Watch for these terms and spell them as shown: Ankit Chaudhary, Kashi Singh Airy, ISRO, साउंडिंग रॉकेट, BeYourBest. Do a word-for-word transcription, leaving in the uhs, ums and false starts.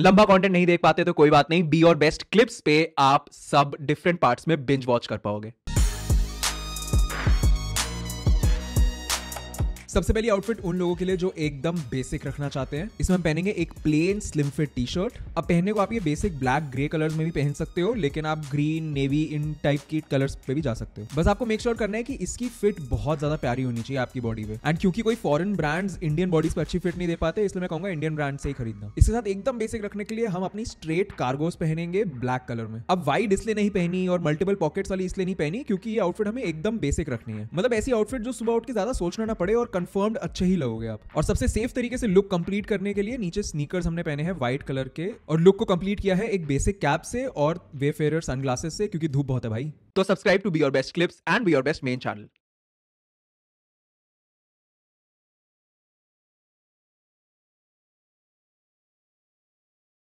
लंबा कंटेंट नहीं देख पाते तो कोई बात नहीं, बी और बेस्ट क्लिप्स पे आप सब डिफरेंट पार्ट्स में बिंज वॉच कर पाओगे। सबसे पहली आउटफिट उन लोगों के लिए जो एकदम बेसिक रखना चाहते हैं। इसमें हम पहनेंगे एक plain slim fit T shirt. अब पहनने को आप ये बेसिक ब्लैक ग्रे कलर्स में भी पहन सकते हो, लेकिन आप ग्रीन नेवी इन टाइप की कलर्स पे भी जा सकते हो। बस आपको मेक श्योर करना है कि इसकी फिट बहुत ज्यादा प्यारी होनी चाहिए आपकी बॉडी पे। एंड क्योंकि कोई फॉरेन ब्रांड्स इंडियन बॉडीज पर अच्छी फिट नहीं दे पाते, इसलिए मैं कहूंगा इंडियन ब्रांड से ही खरीदना। इसके साथ एकदम बेसिक रखने के लिए हम अपनी स्ट्रेट कार्गोस पहनेंगे ब्लैक कलर में। अब वाइड इसलिए नहीं पहनी और मल्टीपल पॉकेट्स वाली इसलिए नहीं पहनी क्योंकि ये आउटफिट हमें एकदम बेसिक रखनी है। मतलब ऐसी आउटफिट जो सुबह उठ के ज्यादा सोचना ना पड़े और कंफर्म्ड अच्छे ही लगोगे आप। और सबसे सेफ तरीके से लुक कंप्लीट करने के लिए नीचे स्नीकर्स हमने पहने हैं व्हाइट कलर के और लुक को कंप्लीट किया है एक बेसिक कैप से और वेफेरर सनग्लासेस से क्योंकि धूप बहुत है भाई। तो subscribe to be your best clips and be your best men channel.